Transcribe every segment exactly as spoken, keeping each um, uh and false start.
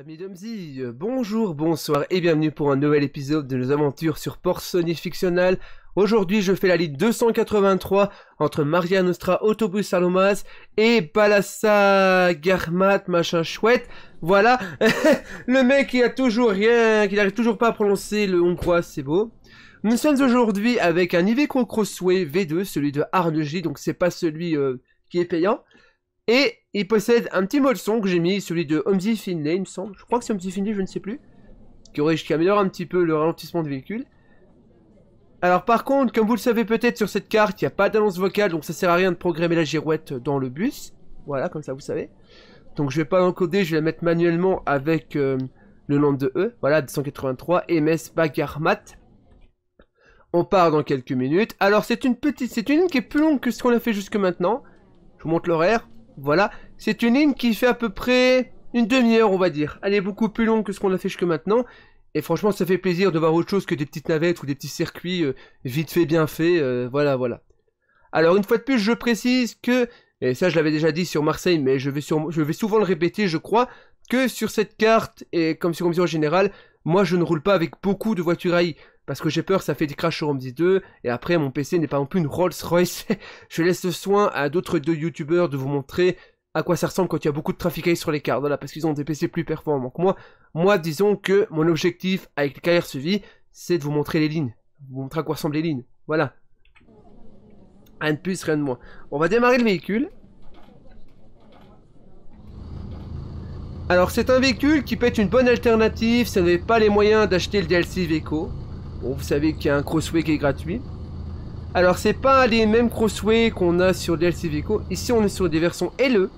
Amis d'Omsi, bonjour, bonsoir et bienvenue pour un nouvel épisode de nos aventures sur Börzsöny Fictional. Aujourd'hui je fais la ligne deux cent quatre-vingt-trois entre Márianosztra, Autobus Salomas et Balassagyarmat, machin chouette. Voilà, le mec il a toujours rien, qu'il n'arrive toujours pas à prononcer le hongrois, c'est beau. Nous sommes aujourd'hui avec un Iveco Crossway V deux, celui de Arnegy, donc c'est pas celui euh, qui est payant. Et il possède un petit mode son que j'ai mis, celui de Homzi Finley, il me semble. Je crois que c'est Homsi Finley, je ne sais plus. Qui, aurait, qui améliore un petit peu le ralentissement du véhicule. Alors par contre, comme vous le savez peut-être sur cette carte, il n'y a pas d'annonce vocale. Donc ça sert à rien de programmer la girouette dans le bus. Voilà, comme ça vous savez. Donc je ne vais pas l'encoder, je vais la mettre manuellement avec euh, le nom de E. Voilà, deux cent quatre-vingt-trois, M S Bagarmat. On part dans quelques minutes. Alors c'est une petite, c'est une ligne qui est plus longue que ce qu'on a fait jusque maintenant. Je vous montre l'horaire. Voilà, c'est une ligne qui fait à peu près une demi-heure, on va dire. Elle est beaucoup plus longue que ce qu'on a fait jusque maintenant. Et franchement, ça fait plaisir de voir autre chose que des petites navettes ou des petits circuits euh, vite fait, bien fait. Euh, voilà, voilà. Alors, une fois de plus, je précise que, et ça je l'avais déjà dit sur Marseille, mais je vais, sur, je vais souvent le répéter, je crois, que sur cette carte, et comme sur Omsi en général, moi je ne roule pas avec beaucoup de voitures A I. Parce que j'ai peur, ça fait des crashs sur Omsi deux, et après mon P C n'est pas non plus une Rolls-Royce. Je laisse le soin à d'autres deux youtubeurs de vous montrer à quoi ça ressemble quand il y a beaucoup de trafic sur les cartes. Voilà, parce qu'ils ont des P C plus performants que moi. Moi, disons que mon objectif avec les carrières suivies, c'est de vous montrer les lignes. Vous montrer à quoi ressemblent les lignes. Voilà. Rien de plus, rien de moins. On va démarrer le véhicule. Alors, c'est un véhicule qui peut être une bonne alternative si vous n'avez pas les moyens d'acheter le D L C Iveco. Bon, vous savez qu'il y a un Crossway qui est gratuit. Alors, c'est pas les mêmes Crossway qu'on a sur D L C Iveco. Ici, on est sur des versions L E.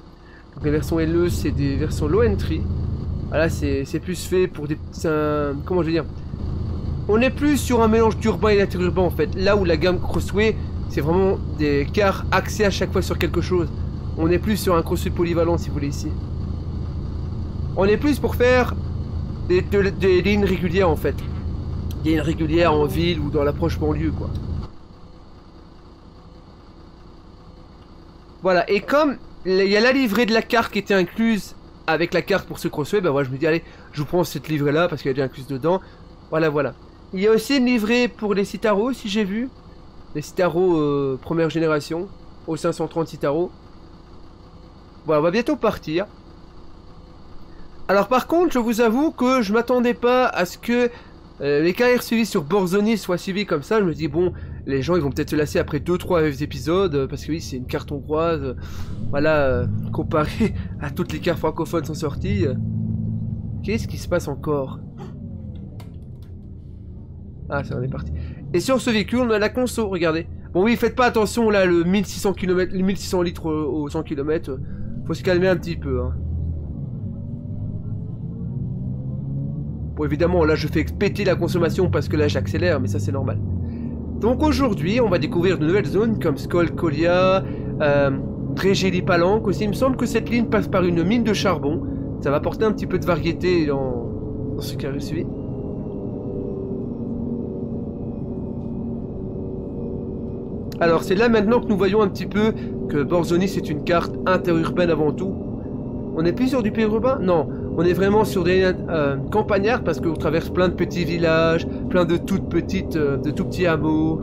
Donc, les versions L E, c'est des versions low entry. Voilà, c'est plus fait pour des petits... Un, comment je vais dire, on est plus sur un mélange d'urbain et d'interurbain, en fait. Là où la gamme Crossway, c'est vraiment des cars axés à chaque fois sur quelque chose. On est plus sur un Crossway polyvalent, si vous voulez, ici. On est plus pour faire des, des, des lignes régulières, en fait. Il y a une régulière en ville ou dans l'approche banlieue, quoi. Voilà, et comme il y a la livrée de la carte qui était incluse avec la carte pour ce Crossway, bah voilà, je me dis, allez, je vous prends cette livrée là parce qu'elle est déjà incluse dedans. Voilà, voilà. Il y a aussi une livrée pour les Citaros, si j'ai vu. Les Citaros euh, première génération, au cinq cent trente Citaros. Voilà, on va bientôt partir. Alors, par contre, je vous avoue que je m'attendais pas à ce que. Euh, les carrières suivies sur Börzsöny soient suivies comme ça. Je me dis bon, les gens ils vont peut-être se lasser après deux trois épisodes, euh, parce que oui, c'est une carte hongroise, euh, voilà, euh, comparé à toutes les cartes francophones sont sorties. Euh. Qu'est-ce qui se passe encore? Ah, ça, on est parti. Et sur ce véhicule, on a la conso, regardez. Bon oui, faites pas attention là, le mille six cents kilomètres, les mille six cents litres aux cent kilomètres, euh, faut se calmer un petit peu, hein. Bon, évidemment, là je fais péter la consommation parce que là j'accélère, mais ça c'est normal. Donc aujourd'hui, on va découvrir de nouvelles zones comme Skolcolia, euh, Trégélie Palanque aussi. Il me semble que cette ligne passe par une mine de charbon. Ça va apporter un petit peu de variété dans, dans ce carré suivi. Alors c'est là maintenant que nous voyons un petit peu que Börzsöny c'est une carte interurbaine avant tout. On n'est plus sur du périurbain? Non. On est vraiment sur des euh, campagnards parce qu'on traverse plein de petits villages, plein de toutes petites, euh, de tout petits hameaux.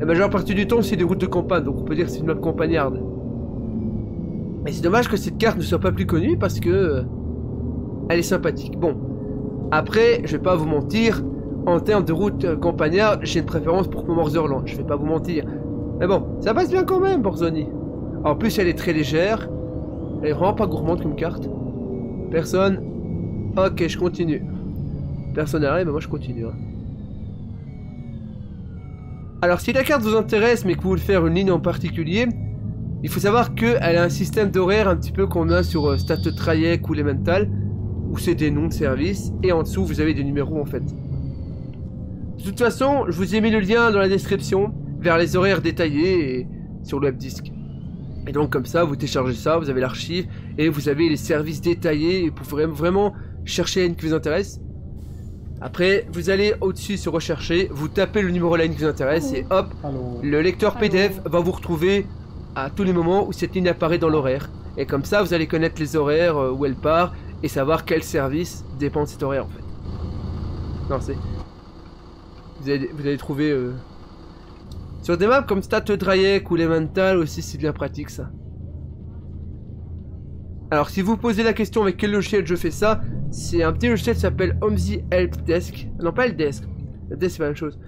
La majeure partie du temps, c'est des routes de campagne, donc on peut dire que c'est une map campagnarde. Et c'est dommage que cette carte ne soit pas plus connue parce que euh, elle est sympathique. Bon, après, je vais pas vous mentir, en termes de route euh, campagnarde, j'ai une préférence pour Motherland. Je vais pas vous mentir. Mais bon, ça passe bien quand même, Börzsöny. En plus, elle est très légère. Elle est vraiment pas gourmande comme carte. Personne. Ok, je continue. Personne n'arrive, mais moi je continue. Hein. Alors, si la carte vous intéresse, mais que vous voulez faire une ligne en particulier, il faut savoir qu'elle a un système d'horaire un petit peu qu'on a sur euh, StatTrayek ou Elemental, où c'est des noms de service, et en dessous vous avez des numéros en fait. De toute façon, je vous ai mis le lien dans la description vers les horaires détaillés et sur le webdisc. Et donc comme ça, vous téléchargez ça, vous avez l'archive et vous avez les services détaillés pour vraiment chercher la ligne qui vous intéresse. Après, vous allez au-dessus sur rechercher, vous tapez le numéro de la ligne qui vous intéresse et hop, Hello. Le lecteur P D F Hello. Va vous retrouver à tous les moments où cette ligne apparaît dans l'horaire. Et comme ça, vous allez connaître les horaires où elle part et savoir quel service dépend de cet horaire en fait. Non, c'est... Vous allez, vous allez trouver... Euh... Sur des maps comme Stadt Dreieck ou Elemental aussi, c'est bien pratique ça. Alors si vous posez la question avec quel logiciel je fais ça, c'est un petit logiciel qui s'appelle Homzi Helpdesk. Non pas Helpdesk, Helpdesk c'est pas la même chose.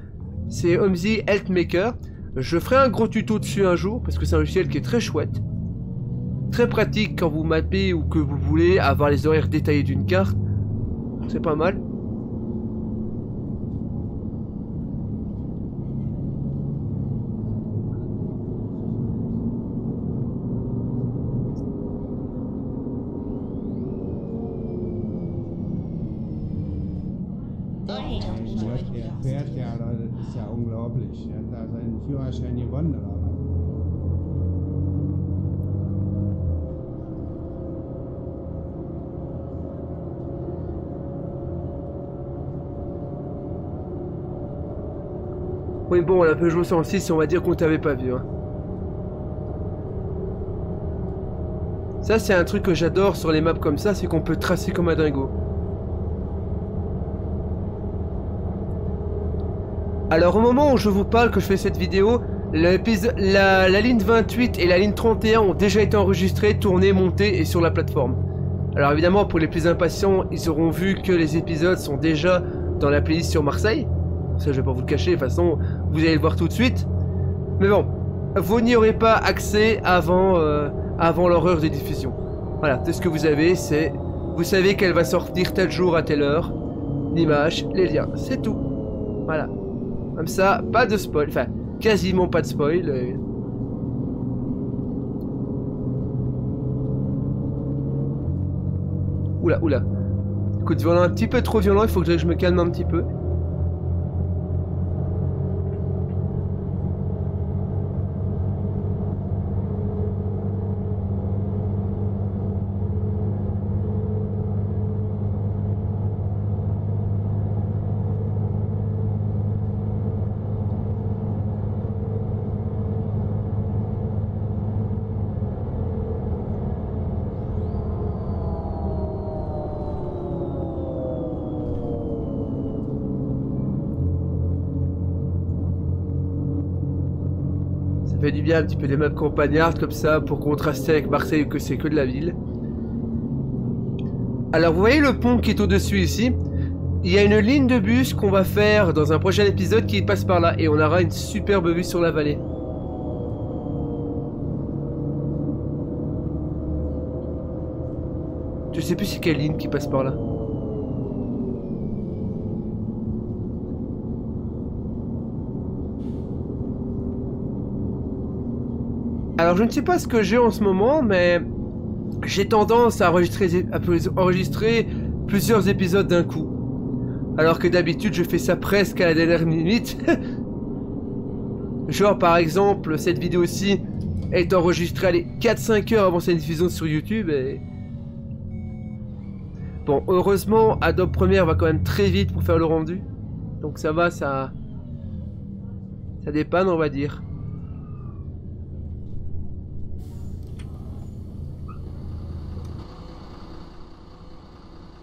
C'est Omsi Helpmaker. Je ferai un gros tuto dessus un jour parce que c'est un logiciel qui est très chouette. Très pratique quand vous mappez ou que vous voulez avoir les horaires détaillés d'une carte. C'est pas mal. Oui bon, on a un peu joué sur le six, on va dire qu'on t'avait pas vu hein. Ça c'est un truc que j'adore sur les maps comme ça, c'est qu'on peut tracer comme un dingo. Alors au moment où je vous parle, que je fais cette vidéo, la, la ligne vingt-huit et la ligne trente et un ont déjà été enregistrées, tournées, montées et sur la plateforme. Alors évidemment pour les plus impatients, ils auront vu que les épisodes sont déjà dans la playlist sur Marseille. Ça je vais pas vous le cacher, de toute façon vous allez le voir tout de suite. Mais bon, vous n'y aurez pas accès avant, euh, avant l'heure des diffusions. Voilà, tout ce que vous avez c'est, vous savez qu'elle va sortir tel jour à telle heure, l'image, les liens, c'est tout. Voilà. Comme ça, pas de spoil, enfin, quasiment pas de spoil. Euh... Oula, oula. Coup de violent un petit peu trop violent, il faut que je me calme un petit peu. Du bien un petit peu des maps campagnardes comme ça pour contraster avec Marseille que c'est que de la ville. Alors vous voyez le pont qui est au-dessus ici, il y a une ligne de bus qu'on va faire dans un prochain épisode qui passe par là et on aura une superbe vue sur la vallée. Je sais plus c'est quelle ligne qui passe par là. Alors je ne sais pas ce que j'ai en ce moment, mais j'ai tendance à enregistrer, à enregistrer plusieurs épisodes d'un coup. Alors que d'habitude je fais ça presque à la dernière minute. Genre par exemple cette vidéo-ci est enregistrée quatre cinq heures avant sa diffusion sur YouTube. Et... Bon, heureusement Adobe Premiere va quand même très vite pour faire le rendu. Donc ça va, ça, ça dépanne on va dire.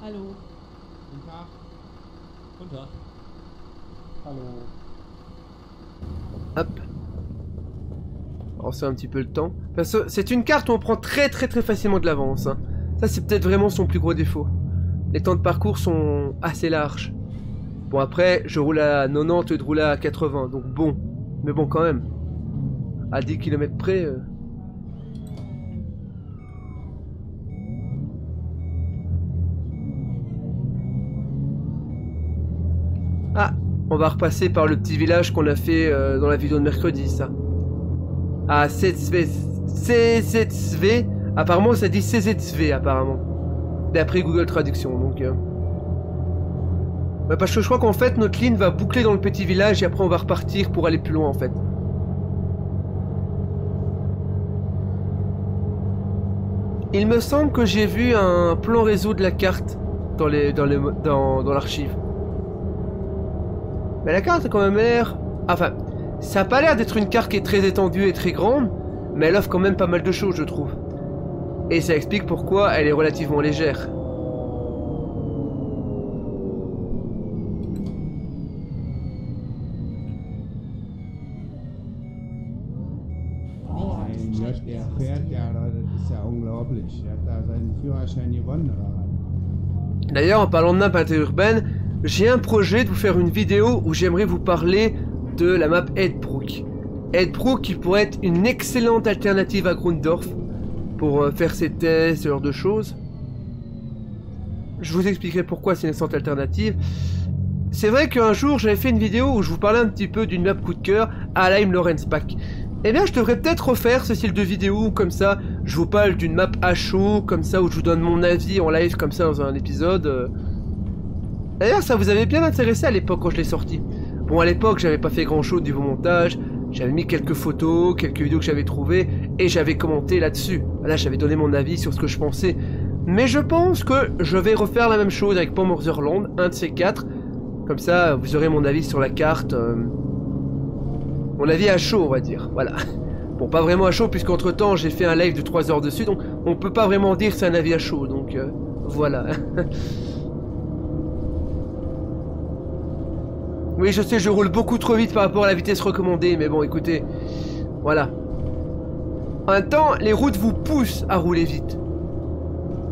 Hallo. Guten Tag. Guten Tag. Hallo. Hop. On sait un petit peu le temps. Parce que c'est une carte où on prend très très très facilement de l'avance. Hein. Ça c'est peut-être vraiment son plus gros défaut. Les temps de parcours sont assez larges. Bon après, je roule à quatre-vingt-dix, je roule à quatre-vingts. Donc bon. Mais bon quand même. À dix kilomètres près... Euh... Ah, on va repasser par le petit village qu'on a fait euh, dans la vidéo de mercredi, ça. Ah, Székesfő. Apparemment, ça dit Székesfő, apparemment. D'après Google Traduction, donc... Euh... Bah, parce que je crois qu'en fait, notre ligne va boucler dans le petit village et après on va repartir pour aller plus loin, en fait. Il me semble que j'ai vu un plan réseau de la carte dans les, dans les, dans, dans l'archive. Mais la carte a quand même l'air... Enfin, ça n'a pas l'air d'être une carte qui est très étendue et très grande, mais elle offre quand même pas mal de choses, je trouve. Et ça explique pourquoi elle est relativement légère. Mensch, der hat da seinen Führerschein gewonnen oder was? D'ailleurs, en parlant de nymphalité urbaine, j'ai un projet de vous faire une vidéo où j'aimerais vous parler de la map Headbrook. Headbrook qui pourrait être une excellente alternative à Grundorf pour faire ses tests, ce genre de choses. Je vous expliquerai pourquoi c'est une excellente alternative. C'est vrai qu'un jour j'avais fait une vidéo où je vous parlais un petit peu d'une map coup de cœur à Lime-Lorenzbach. Eh bien je devrais peut-être refaire ce style de vidéo comme ça, je vous parle d'une map à chaud, comme ça où je vous donne mon avis en live comme ça dans un épisode. D'ailleurs ça vous avait bien intéressé à l'époque quand je l'ai sorti. Bon à l'époque j'avais pas fait grand chose niveau montage, j'avais mis quelques photos, quelques vidéos que j'avais trouvées et j'avais commenté là-dessus. Là j'avais donné mon avis sur ce que je pensais. Mais je pense que je vais refaire la même chose avec Pommerzerland, un de ces quatre. Comme ça, vous aurez mon avis sur la carte. Euh... Mon avis à chaud, on va dire. Voilà. Bon, pas vraiment à chaud, puisqu'entre temps, j'ai fait un live de trois heures dessus. Donc, on peut pas vraiment dire que c'est un avis à chaud. Donc, euh, voilà. Oui, je sais, je roule beaucoup trop vite par rapport à la vitesse recommandée. Mais bon, écoutez. Voilà. En même temps, les routes vous poussent à rouler vite.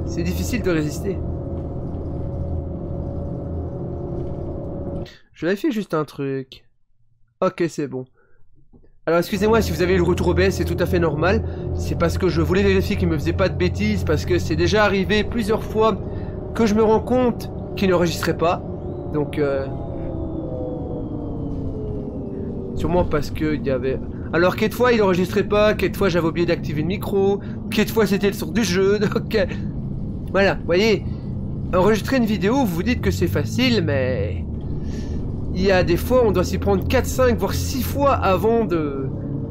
C'est difficile de résister. Je vérifie juste un truc. Ok, c'est bon. Alors excusez-moi si vous avez eu le retour O B S, c'est tout à fait normal. C'est parce que je voulais vérifier qu'il ne me faisait pas de bêtises, parce que c'est déjà arrivé plusieurs fois que je me rends compte qu'il n'enregistrait pas. Donc euh... sûrement parce qu'il y avait... Alors quelquefois il n'enregistrait pas, quelquefois j'avais oublié d'activer le micro, quelquefois c'était le sort du jeu, donc... Voilà, vous voyez, enregistrer une vidéo, vous vous dites que c'est facile, mais... Il y a des fois, on doit s'y prendre quatre, cinq, voire six fois avant de,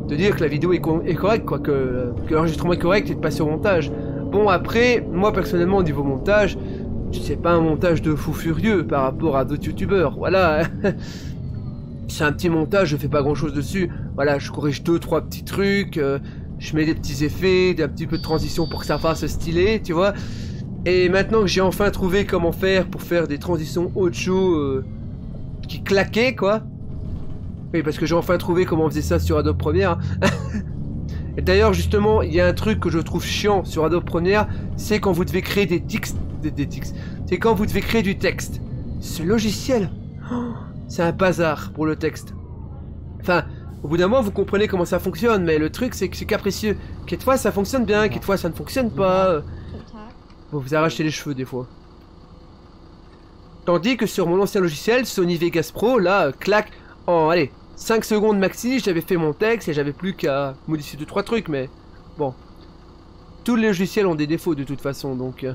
de dire que la vidéo est, co est correcte, quoi, que, que l'enregistrement est correct et de passer au montage. Bon, après, moi personnellement, au niveau montage, c'est pas un montage de fou furieux par rapport à d'autres youtubeurs, voilà. C'est un petit montage, je fais pas grand chose dessus. Voilà, je corrige deux, trois petits trucs, euh, je mets des petits effets, un petit peu de transition pour que ça fasse stylé, tu vois. Et maintenant que j'ai enfin trouvé comment faire pour faire des transitions audio. Euh, Qui claquait quoi. Oui, parce que j'ai enfin trouvé comment on faisait ça sur Adobe Premiere. Et d'ailleurs justement il y a un truc que je trouve chiant sur Adobe Premiere, c'est quand vous devez créer des textes, des, des textes. C'est quand vous devez créer du texte. Ce logiciel, oh, c'est un bazar pour le texte. Enfin, au bout d'un moment vous comprenez comment ça fonctionne, mais le truc c'est que c'est capricieux. Quelquefois ça fonctionne bien, quelquefois ça ne fonctionne pas. Vous vous arrachez les cheveux des fois. Tandis que sur mon ancien logiciel, Sony Vegas Pro, là, clac, en, allez, cinq secondes maxi, j'avais fait mon texte et j'avais plus qu'à modifier deux trois trucs, mais bon. Tous les logiciels ont des défauts de toute façon, donc euh,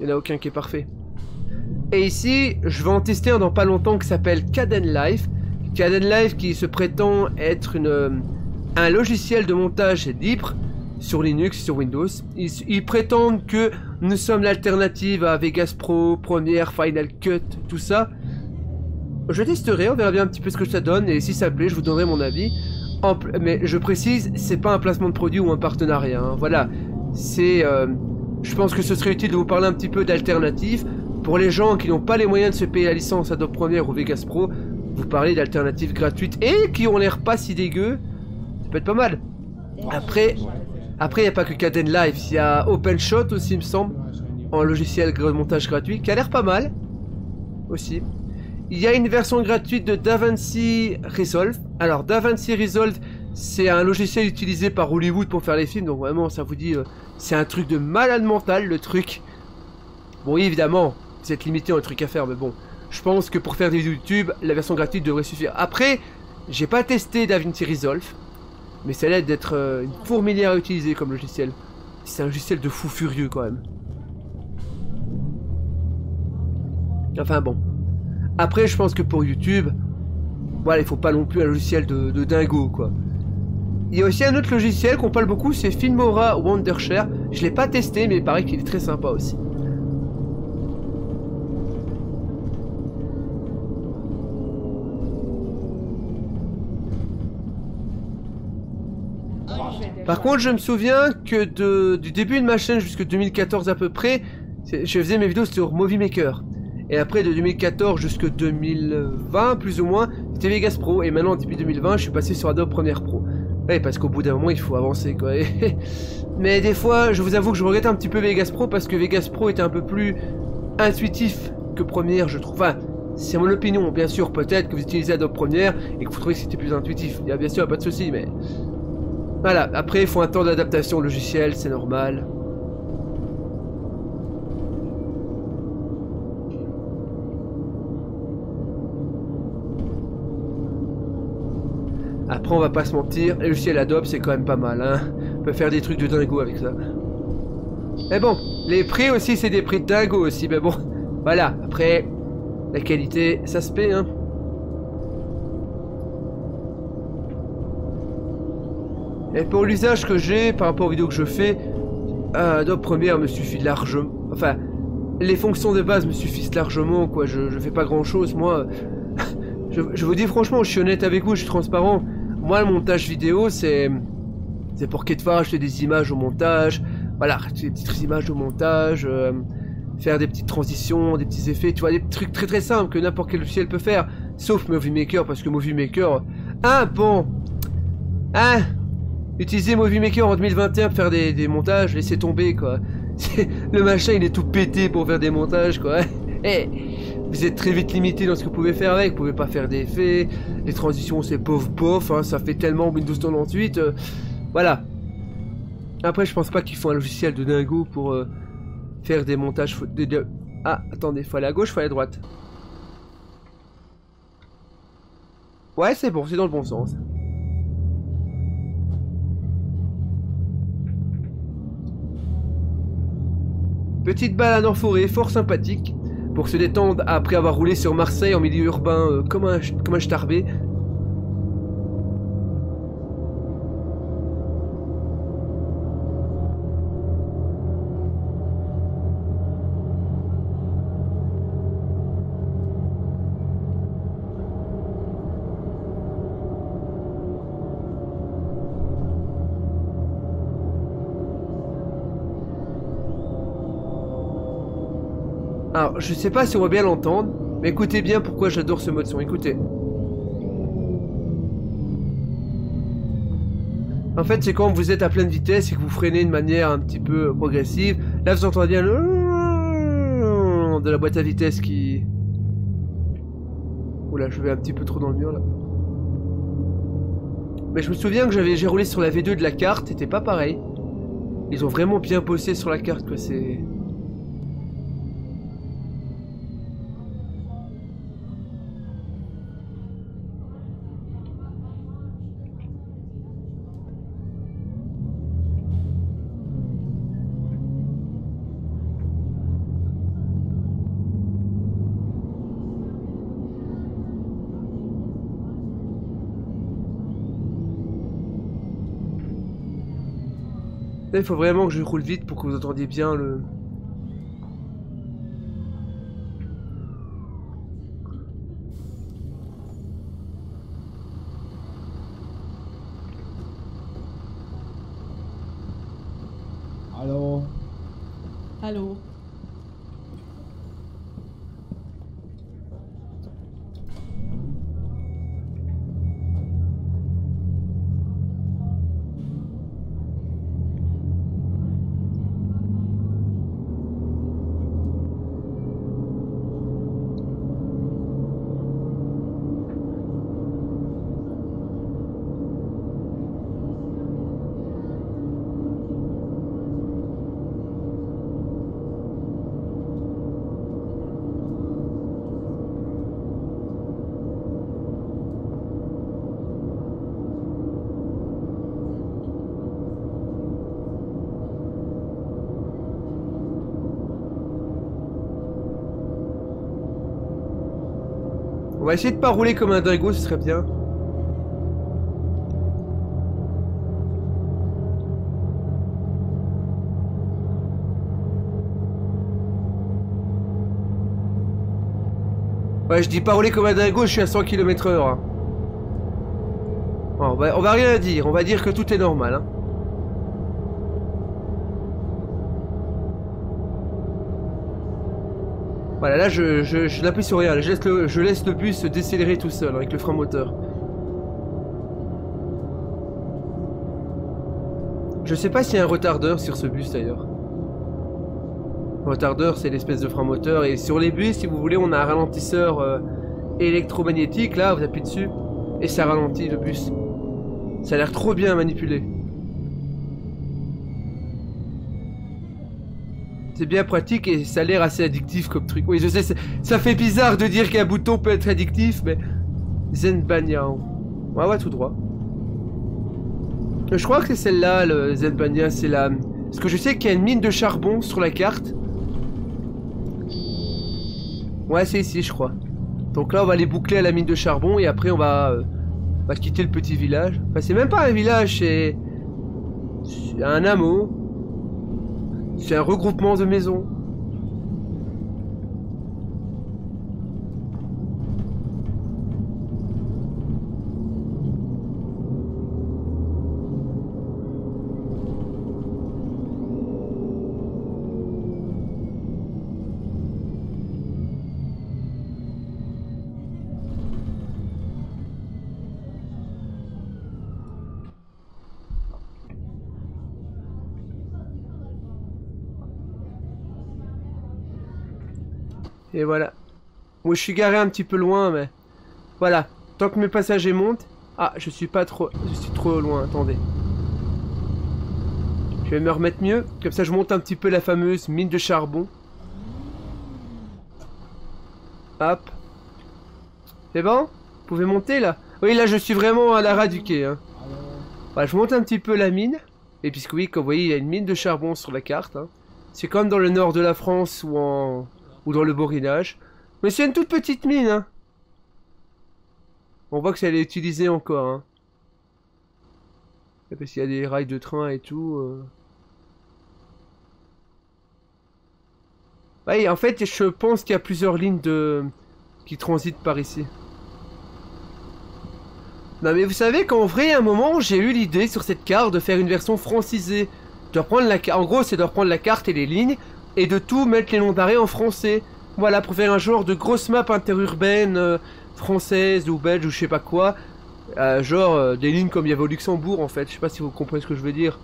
il n'y en a aucun qui est parfait. Et ici, je vais en tester un dans pas longtemps qui s'appelle Kdenlive. Kdenlive qui se prétend être une, un logiciel de montage libre sur Linux, sur Windows. Ils, ils prétendent que nous sommes l'alternative à Vegas Pro, Premiere, Final Cut, tout ça. Je testerai, on verra bien un petit peu ce que ça donne, et si ça plaît, je vous donnerai mon avis. En, mais je précise, c'est pas un placement de produit ou un partenariat, hein, voilà. C'est, euh, je pense que ce serait utile de vous parler un petit peu d'alternatives. Pour les gens qui n'ont pas les moyens de se payer la licence Adobe Premiere ou Vegas Pro, vous parlez d'alternatives gratuites et qui ont l'air pas si dégueu. Ça peut être pas mal. Après... Après, il n'y a pas que Kdenlive, il y a OpenShot aussi, il me semble, en logiciel de montage gratuit, qui a l'air pas mal, aussi. Il y a une version gratuite de DaVinci Resolve. Alors, DaVinci Resolve, c'est un logiciel utilisé par Hollywood pour faire les films, donc vraiment, ça vous dit, euh, c'est un truc de malade mental, le truc. Bon, oui, évidemment, vous êtes limité en truc à faire, mais bon, je pense que pour faire des vidéos YouTube, la version gratuite devrait suffire. Après, j'ai pas testé DaVinci Resolve. Mais ça l'aide d'être euh, une fourmilière à utiliser comme logiciel. C'est un logiciel de fou furieux quand même. Enfin bon. Après je pense que pour YouTube, voilà, il faut pas non plus un logiciel de, de dingo quoi. Il y a aussi un autre logiciel qu'on parle beaucoup, c'est Filmora Wondershare. Je l'ai pas testé mais il paraît qu'il est très sympa aussi. Par contre, je me souviens que de, du début de ma chaîne jusqu'à deux mille quatorze à peu près, je faisais mes vidéos sur Movie Maker. Et après, de deux mille quatorze jusqu'à deux mille vingt, plus ou moins, c'était Vegas Pro. Et maintenant, depuis deux mille vingt, je suis passé sur Adobe Premiere Pro. Ouais, parce qu'au bout d'un moment il faut avancer quoi. Mais des fois je vous avoue que je regrette un petit peu Vegas Pro, parce que Vegas Pro était un peu plus intuitif que Premiere, je trouve. Enfin, c'est mon opinion, bien sûr, peut-être que vous utilisez Adobe Premiere et que vous trouvez que c'était plus intuitif. Bien sûr, pas de souci, mais... Voilà, après il faut un temps d'adaptation logicielle, c'est normal. Après on va pas se mentir, le logiciel Adobe c'est quand même pas mal, hein. On peut faire des trucs de dingo avec ça. Mais bon, les prix aussi c'est des prix de dingo aussi, mais bon, voilà, après... La qualité, ça se paie, hein. Et pour l'usage que j'ai, par rapport aux vidéos que je fais, Adobe Premiere me suffit largement. Enfin, les fonctions de base me suffisent largement, quoi. Je, je fais pas grand chose, moi. je, je vous dis franchement, je suis honnête avec vous, je suis transparent. Moi, le montage vidéo, c'est... C'est pour qu'être fâche, je fais des images au montage. Voilà, des petites images au montage... Euh... Faire des petites transitions, des petits effets, tu vois, des trucs très très simples que n'importe quel logiciel peut faire. Sauf Movie Maker, parce que Movie Maker... Ah bon, Hein utiliser Movie Maker en deux mille vingt et un pour faire des, des montages, laissez tomber quoi. Le machin il est tout pété pour faire des montages quoi. Hey, vous êtes très vite limité dans ce que vous pouvez faire avec, vous pouvez pas faire d'effets. Les transitions c'est bof bof, hein, ça fait tellement Windows quatre-vingt-dix-huit. Euh, voilà. Après je pense pas qu'ils font un logiciel de dingo pour... Euh, faire des montages faut... de, de... Ah, attendez, faut aller à gauche, faut aller à droite. Ouais, c'est bon, c'est dans le bon sens. Petite balade en forêt, fort sympathique, pour se détendre après avoir roulé sur Marseille en milieu urbain euh, comme un comme un starbé. Alors, je sais pas si on va bien l'entendre, mais écoutez bien pourquoi j'adore ce mode son, écoutez. En fait, c'est quand vous êtes à pleine vitesse et que vous freinez de manière un petit peu progressive. Là, vous entendez bien le... de la boîte à vitesse qui... Oula, je vais un petit peu trop dans le mur, là. Mais je me souviens que j'avais j'ai roulé sur la V deux de la carte, c'était pas pareil. Ils ont vraiment bien bossé sur la carte, quoi, c'est... Il faut vraiment que je roule vite pour que vous entendiez bien le... Allô? Allô? On va essayer de pas rouler comme un dingo, ce serait bien. Ouais, je dis pas rouler comme un dingo, je suis à cent kilomètres heure. Hein. Bon, on va, on va rien dire, on va dire que tout est normal. Hein. Voilà, là je, je, je n'appuie sur rien, je laisse le, je laisse le bus se décélérer tout seul avec le frein moteur. Je sais pas s'il y a un retardeur sur ce bus d'ailleurs. Retardeur, c'est l'espèce de frein moteur. Et sur les bus, si vous voulez, on a un ralentisseur euh, électromagnétique. Là, vous appuyez dessus et ça ralentit le bus. Ça a l'air trop bien à manipuler. C'est bien pratique et ça a l'air assez addictif comme truc. Oui, je sais, ça fait bizarre de dire qu'un bouton peut être addictif, mais... Zenbania. Ouais, ouais, tout droit. Je crois que c'est celle-là, le Zenbania, c'est la... Parce que je sais qu'il y a une mine de charbon sur la carte. Ouais, c'est ici, je crois. Donc là, on va aller boucler à la mine de charbon et après, on va, euh, on va quitter le petit village. Enfin, c'est même pas un village, c'est... C'est un hameau. C'est un regroupement de maisons. Et voilà. Moi je suis garé un petit peu loin, mais... Voilà. Tant que mes passagers montent... Ah, je suis pas trop... Je suis trop loin, attendez. Je vais me remettre mieux. Comme ça je monte un petit peu la fameuse mine de charbon. Hop. C'est bon? Vous pouvez monter là? Oui, là je suis vraiment à la radiquée, hein. Voilà, je monte un petit peu la mine. Et puisque oui, comme vous voyez, il y a une mine de charbon sur la carte. Hein. C'est comme dans le nord de la France ou en... Ou dans le borinage. Mais c'est une toute petite mine, hein. On voit que ça allait utiliser encore, hein. Parce qu'il y a des rails de train et tout. Euh... Ouais, en fait, je pense qu'il y a plusieurs lignes de... qui transitent par ici. Non, mais vous savez qu'en vrai, à un moment, j'ai eu l'idée sur cette carte de faire une version francisée. De reprendre la... En gros, c'est de reprendre la carte et les lignes. Et de tout mettre les noms d'arrêt en français. Voilà, pour faire un genre de grosse map interurbaine euh, française ou belge ou je sais pas quoi. Euh, genre euh, des lignes comme il y avait au Luxembourg en fait. Je sais pas si vous comprenez ce que je veux dire.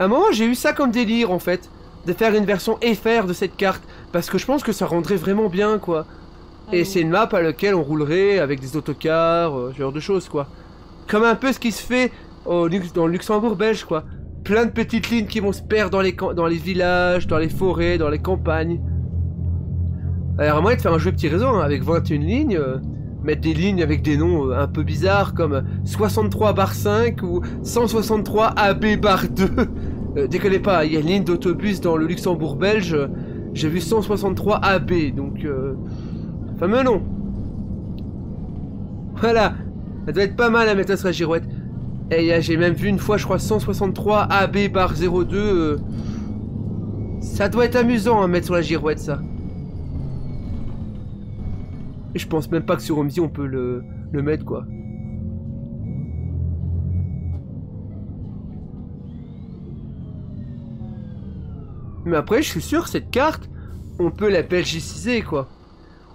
À un moment j'ai eu ça comme délire en fait. De faire une version F R de cette carte. Parce que je pense que ça rendrait vraiment bien quoi. Ah, et oui. C'est une map à laquelle on roulerait avec des autocars, euh, ce genre de choses quoi. Comme un peu ce qui se fait au, dans le Luxembourg belge quoi. Plein de petites lignes qui vont se perdre dans les, dans les villages, dans les forêts, dans les campagnes. Alors à moins de faire un jeu petit réseau hein, avec vingt et une lignes, euh, mettre des lignes avec des noms euh, un peu bizarres comme soixante-trois barre cinq ou cent soixante-trois A B barre deux. Euh, déconnez pas, il y a une ligne d'autobus dans le Luxembourg belge, euh, j'ai vu cent soixante-trois A B, donc euh, fameux nom. Voilà, ça doit être pas mal à mettre sur la girouette. Et j'ai même vu une fois, je crois, cent soixante-trois A B barre zéro deux. Euh... Ça doit être amusant à hein, mettre sur la girouette, ça. Et je pense même pas que sur Omsi on peut le, le mettre, quoi. Mais après, je suis sûr, cette carte, on peut la belgiciser, quoi.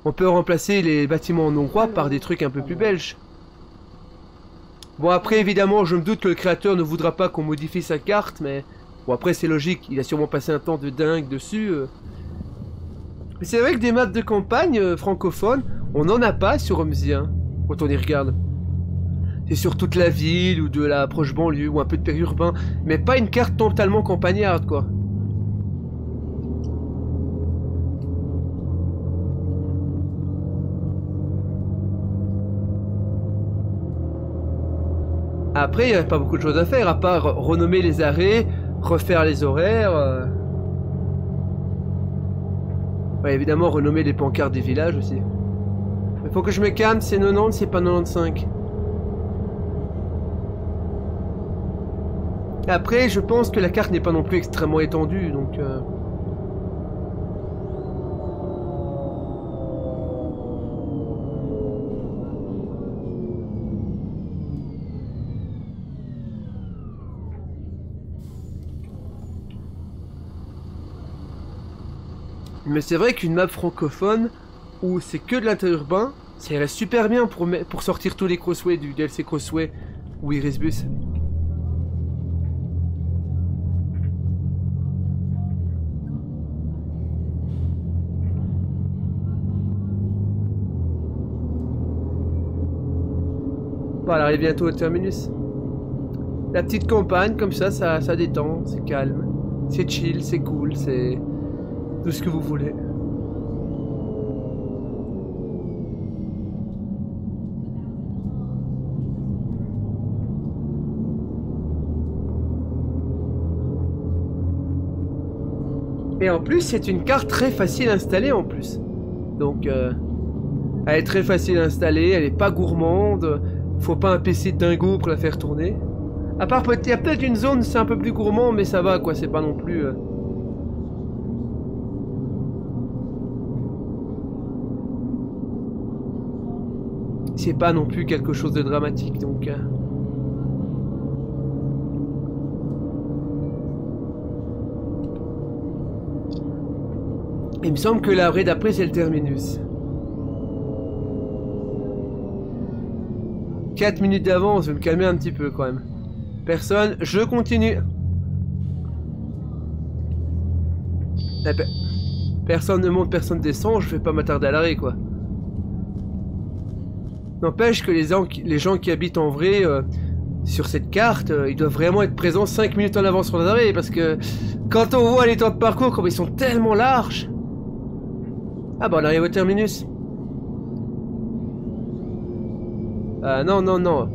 On peut remplacer les bâtiments en hongrois par des trucs un peu plus belges. Bon après évidemment je me doute que le créateur ne voudra pas qu'on modifie sa carte mais... Bon après c'est logique, il a sûrement passé un temps de dingue dessus. Euh... Mais c'est vrai que des maps de campagne euh, francophones, on n'en a pas sur Omsi hein, quand on y regarde. C'est sur toute la ville ou de la proche banlieue ou un peu de périurbain, mais pas une carte totalement campagnarde quoi. Après, il n'y avait pas beaucoup de choses à faire, à part renommer les arrêts, refaire les horaires. Euh... Ouais, évidemment, renommer les pancartes des villages aussi. Il faut que je me calme, c'est quatre-vingt-dix, c'est pas quatre-vingt-quinze. Après, je pense que la carte n'est pas non plus extrêmement étendue, donc... Euh... Mais c'est vrai qu'une map francophone où c'est que de l'interurbain, ça irait super bien pour, pour sortir tous les crossways du D L C Crossway ou Irisbus. Voilà, arrive bientôt au terminus. La petite campagne, comme ça, ça, ça détend, c'est calme, c'est chill, c'est cool, c'est tout ce que vous voulez. Et en plus, c'est une carte très facile à installer en plus. Donc, euh, elle est très facile à installer, elle n'est pas gourmande. Faut pas un P C de dingo pour la faire tourner. À part, il y a peut-être une zone, c'est un peu plus gourmand, mais ça va quoi, c'est pas non plus... Euh... C'est pas non plus quelque chose de dramatique, donc... Euh... Il me semble que l'arrêt d'après c'est le terminus. quatre minutes d'avance, je vais me calmer un petit peu quand même. Personne, je continue. Personne ne monte, personne descend, je vais pas m'attarder à l'arrêt quoi. N'empêche que les gens qui habitent en vrai euh, sur cette carte, euh, ils doivent vraiment être présents cinq minutes en avance sur l'arrêt parce que quand on voit les temps de parcours, comme ils sont tellement larges. Ah bah on arrive au terminus. Euh, non, non, non.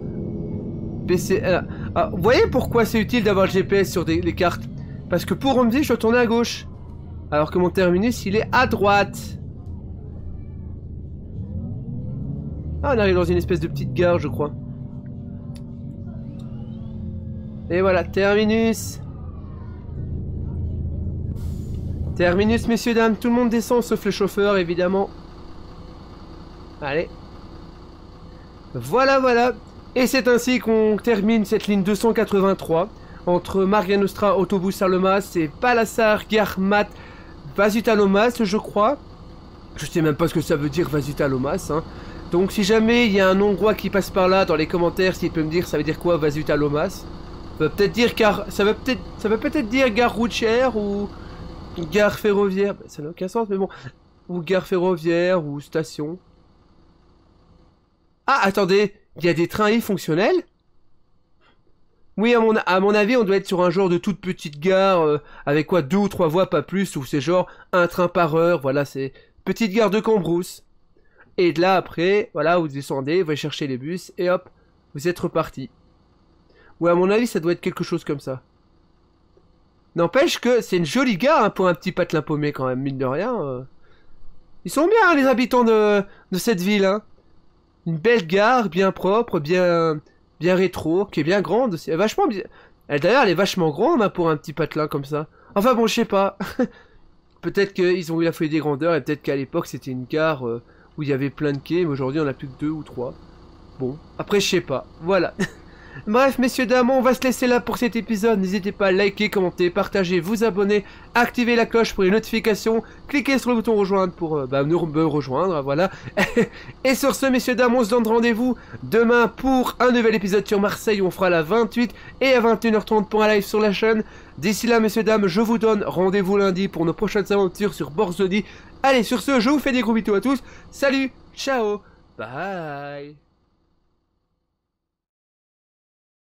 P C... Euh, ah, vous voyez pourquoi c'est utile d'avoir le G P S sur des, les cartes? Parce que pour Homzi, je dois tourner à gauche. Alors que mon terminus, il est à droite. Ah, on arrive dans une espèce de petite gare, je crois. Et voilà, terminus. Terminus, messieurs, dames, tout le monde descend, sauf le chauffeur, évidemment. Allez. Voilà, voilà. Et c'est ainsi qu'on termine cette ligne deux cent quatre-vingt-trois, entre Márianosztra, Autobus Salomas et Balassagyarmat, Vasitalomas, je crois. Je sais même pas ce que ça veut dire, Vasitalomas, hein. Donc si jamais il y a un hongrois qui passe par là, dans les commentaires, s'il peut me dire ça veut dire quoi, Vasitalomas. Ça veut peut-être dire car... Ça veut peut-être... Ça veut peut-être dire gare routière ou... Gare ferroviaire, ça n'a aucun sens, mais bon. Ou gare ferroviaire, ou station. Ah, attendez, il y a des trains I fonctionnels? Oui, à mon, à mon avis, on doit être sur un genre de toute petite gare, euh, avec quoi, deux ou trois voies, pas plus, ou c'est genre un train par heure, voilà, c'est petite gare de Cambrousse. Et de là, après, voilà, vous descendez, vous allez chercher les bus, et hop, vous êtes reparti. Oui, à mon avis, ça doit être quelque chose comme ça. N'empêche que c'est une jolie gare hein, pour un petit patelin paumé quand même, mine de rien. Euh... Ils sont bien hein, les habitants de, de cette ville. Hein. Une belle gare, bien propre, bien bien rétro, qui est bien grande. Est vachement bien. D'ailleurs, elle est vachement grande hein, pour un petit patelin comme ça. Enfin bon, je sais pas. Peut-être qu'ils ont eu la folie des grandeurs et peut-être qu'à l'époque c'était une gare euh, où il y avait plein de quais, mais aujourd'hui on a plus que deux ou trois. Bon, après je sais pas. Voilà. Bref, messieurs, dames, on va se laisser là pour cet épisode. N'hésitez pas à liker, commenter, partager, vous abonner, activer la cloche pour les notifications, cliquez sur le bouton rejoindre pour euh, bah, nous me rejoindre, voilà. Et sur ce, messieurs, dames, on se donne rendez-vous demain pour un nouvel épisode sur Marseille. On fera la vingt-huit et à vingt et une heures trente pour un live sur la chaîne. D'ici là, messieurs, dames, je vous donne rendez-vous lundi pour nos prochaines aventures sur Börzsöny. Allez, sur ce, je vous fais des gros bisous à tous. Salut, ciao, bye.